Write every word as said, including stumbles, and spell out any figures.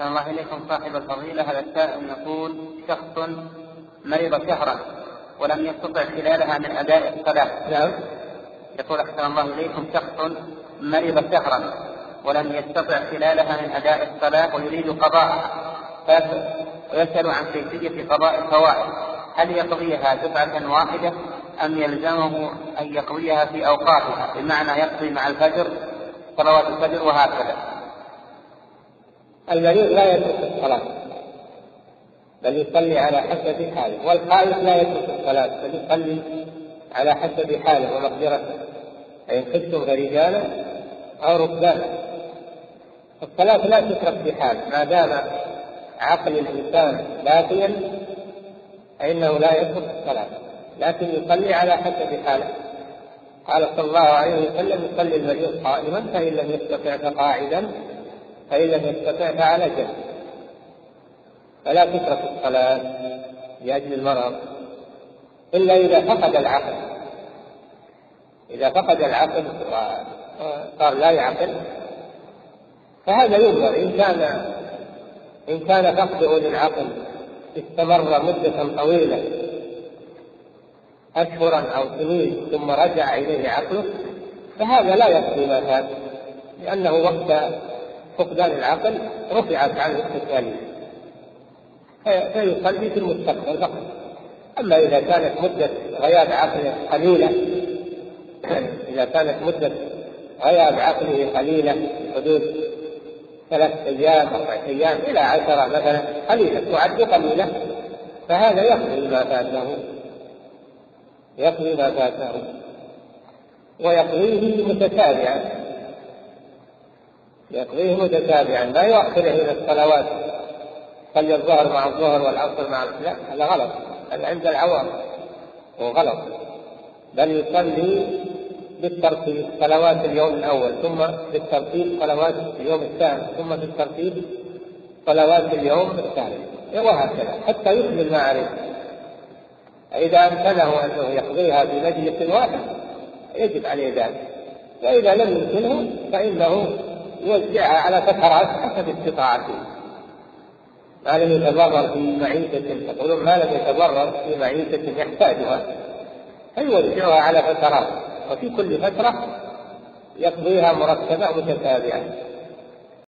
أحسن الله إليكم صاحب الفضيلة، هذا السائل يقول: شخص مرض شهرا ولم يستطع خلالها من أداء الصلاة. نعم. يقول: أحسن الله إليكم، شخص مرض شهرا ولم يستطع خلالها من أداء الصلاة ويريد قضاءها، ويسأل عن كيفية قضاء الفوائد، هل يقضيها دفعة واحدة أم يلزمه أن يقضيها في أوقاتها، بمعنى يقضي مع الفجر صلوات الفجر وهكذا؟ المريض لا يترك الصلاة بل يصلي على حسب حاله، والخائف لا يترك الصلاة بل يصلي على حسب حاله ومقدرته، فإن خفتم فرجالا أو ركبانا. الصلاة لا تترك في حال، ما دام عقل الإنسان باقيا فإنه لا يترك الصلاة، لكن يصلي على حسب حاله. قال صلى الله عليه وسلم: يصلي المريض قائما، فإن لم يستطع فقاعدا، فإن لم يستطع فعلى جنب. فلا تترك الصلاة لأجل المرض إلا إذا فقد العقل، إذا فقد العقل صار لا يعقل فهذا ينظر. إن كان إن كان فقده للعقل استمر مدة طويلة أشهرا أو سنين ثم رجع إليه عقله فهذا لا يقضي ما فات، لأنه وقت فقدان العقل رفعت عنه التكاليف، فيصلي في المستقبل فقط. أما إذا كانت مدة غياب عقله قليلة، إذا كانت مدة غياب عقله قليلة حدود ثلاث أيام أربع أيام إلى عشرة مثلا، قليلة تعد قليلة، فهذا يقضي ما فاته، يقضي ما فاته ويقضيه متتابعا، يقضيه متتابعا لا يؤخره إلى الصلوات، صلي الظهر مع الظهر والعصر مع العصر، لا هذا غلط، هذا عند العوام هو غلط، بل يصلي بالترتيب صلوات اليوم الأول، ثم بالترتيب صلوات اليوم الثاني، ثم بالترتيب صلوات اليوم الثالث وهكذا حتى يكمل ما عليه. إذا أمكنه أنه يقضيها بمجلس واحد يجب عليه ذلك، وإذا لم يمكنه فإنه يوزعها على فترات حسب استطاعته، ما لم يتضرر في معيشة، تقولون ما لم يتضرر في معيشة يحتاجها، فيوزعها على فترات، وفي كل فترة يقضيها مرتبة متتابعة.